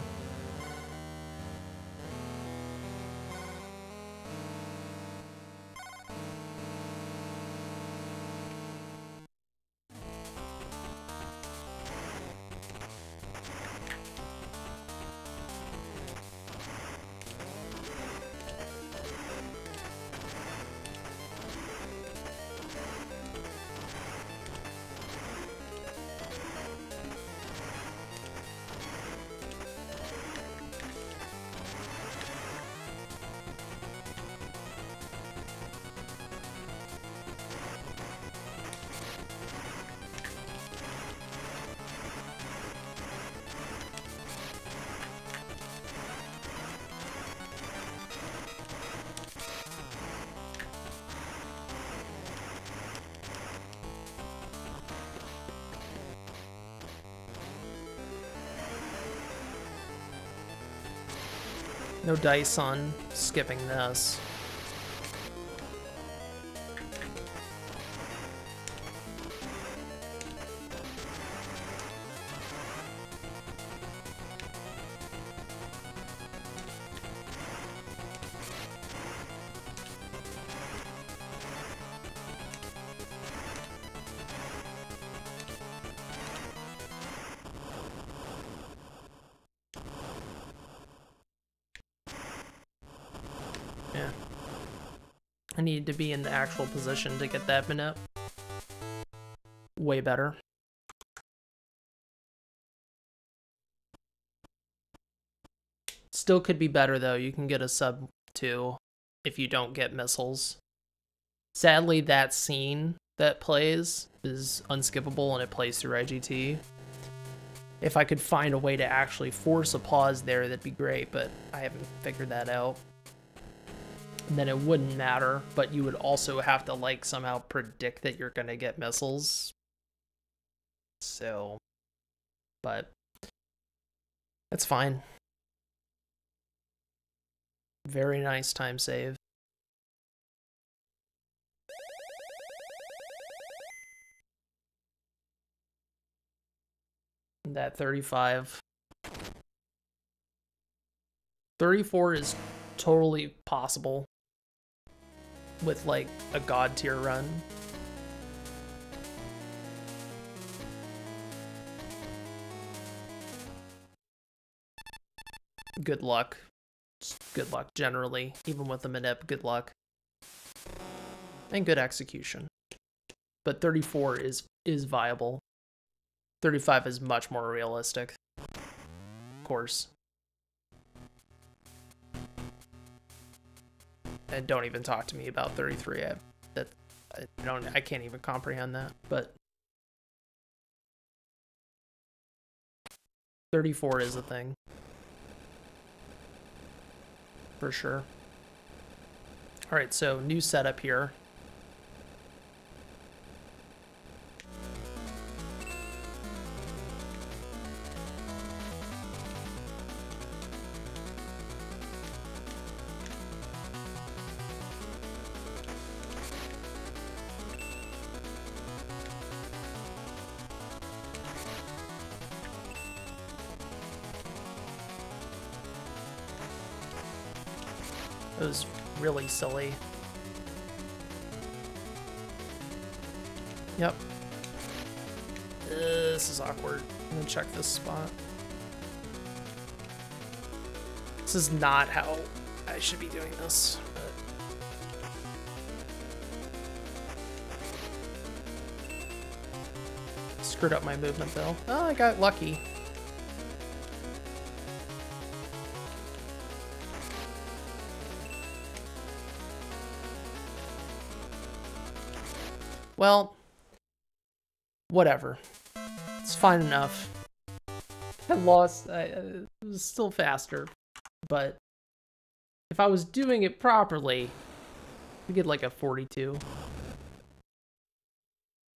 No dice on skipping this. I needed to be in the actual position to get that minute. Way better. Still could be better though, you can get a sub two if you don't get missiles. Sadly, that scene that plays is unskippable and it plays through I G T. If I could find a way to actually force a pause there, that'd be great, but I haven't figured that out. And then it wouldn't matter, but you would also have to like somehow predict that you're gonna get missiles. So, but that's fine. Very nice time save. That thirty-five. thirty-four is totally possible with like a god tier run. Good luck. Good luck generally, even with the minep, good luck. And good execution. But thirty-four is is viable. thirty-five is much more realistic. Of course. And don't even talk to me about thirty-three. I, that I don't I can't even comprehend that, but thirty-four is a thing. For sure. Alright, so new setup here. It was really silly. Yep. Uh, this is awkward. I'm gonna check this spot. This is not how I should be doing this. But... Screwed up my movement though. Oh, I got lucky. Well, whatever. It's fine enough. I lost, I, I was still faster, but if I was doing it properly, we get like a forty-two.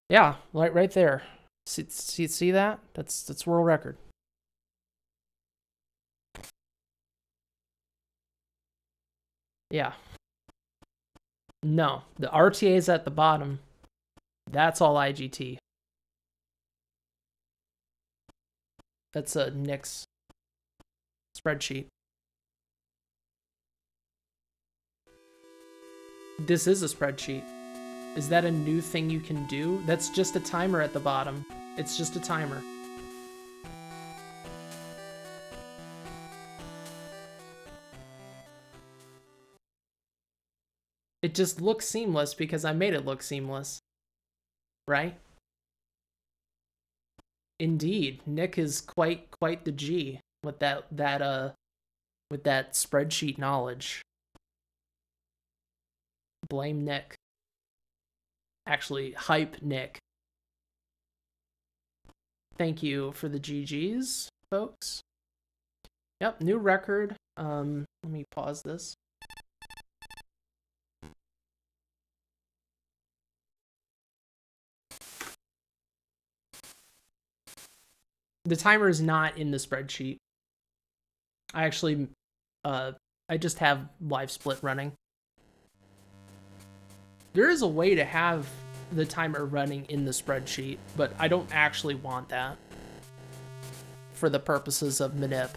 Yeah, right, right there. See, see, see that? That's that's world record. Yeah. No, the R T A is at the bottom. That's all I G T. That's a Nix spreadsheet. This is a spreadsheet. Is that a new thing you can do? That's just a timer at the bottom. It's just a timer. It just looks seamless because I made it look seamless. Right? Indeed, Nick is quite quite the G with that that uh with that spreadsheet knowledge. Blame Nick. Actually, hype Nick. Thank you for the G Gs, folks. Yep, new record. Um, let me pause this. The timer is not in the spreadsheet. I actually, uh, I just have live split running. There is a way to have the timer running in the spreadsheet, but I don't actually want that for the purposes of minep.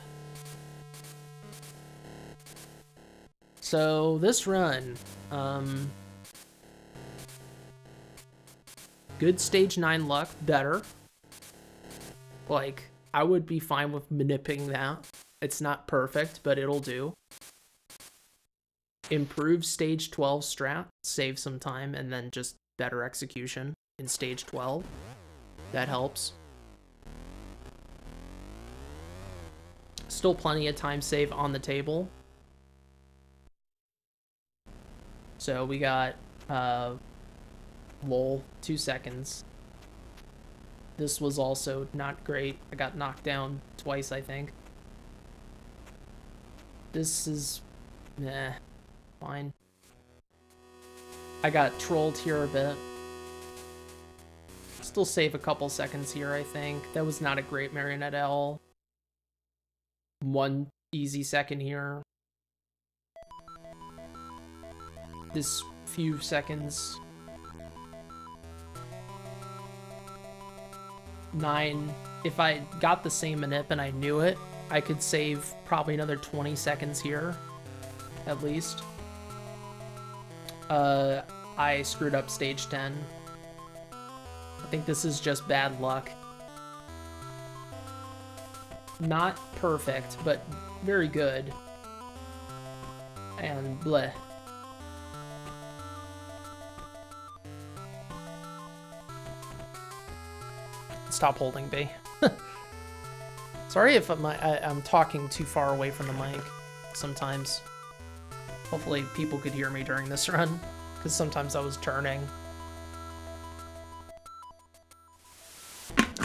So this run, um, good stage nine luck, better. Like, I would be fine with manipulating that. It's not perfect, but it'll do. improve stage twelve strat, save some time, and then just better execution in stage twelve. That helps. Still plenty of time save on the table. So we got, uh, lol, two seconds. This was also not great. I got knocked down twice, I think. This is, meh, fine. I got trolled here a bit. Still save a couple seconds here, I think. That was not a great Marionette L. One easy second here. This few seconds. Nine. If I got the same manip and I knew it, I could save probably another twenty seconds here, at least. Uh, I screwed up stage ten. I think this is just bad luck. Not perfect, but very good. And bleh. Stop holding B. Sorry if I'm, I, I'm talking too far away from the mic sometimes. Hopefully people could hear me during this run, because sometimes I was turning.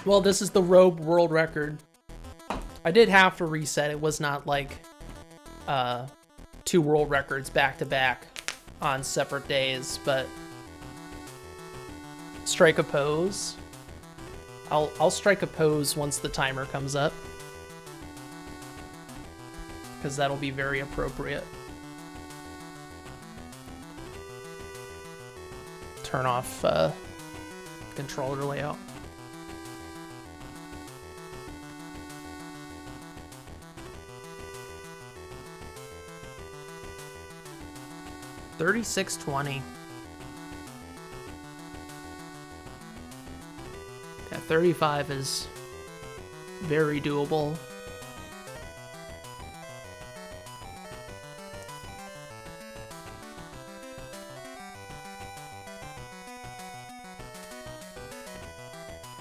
Well, this is the robe world record. I did have to reset. It was not like uh, two world records back to back on separate days, but strike a pose. I'll, I'll strike a pose once the timer comes up, because that'll be very appropriate. Turn off uh, controller layout. thirty-six twenty. thirty-five is very doable.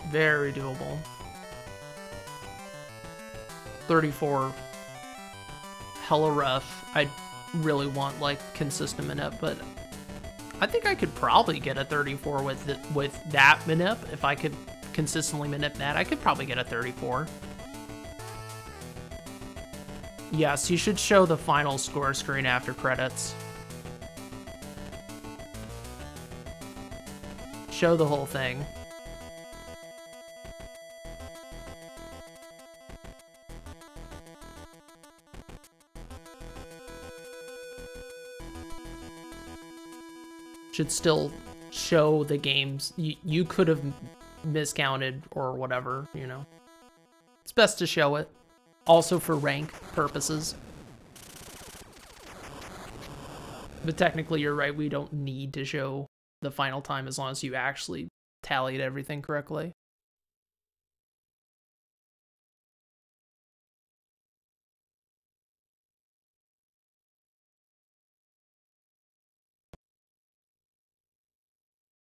Very doable. thirty-four. Hella rough. I really want, like, consistent manip, but I think I could probably get a thirty-four with, th with that manip if I could consistently manip that. I could probably get a thirty-four. Yes, you should show the final score screen after credits. Show the whole thing. Should still show the games. You, you could have miscounted or whatever, you know. It's best to show it. Also for rank purposes. But technically you're right, we don't need to show the final time as long as you actually tallied everything correctly.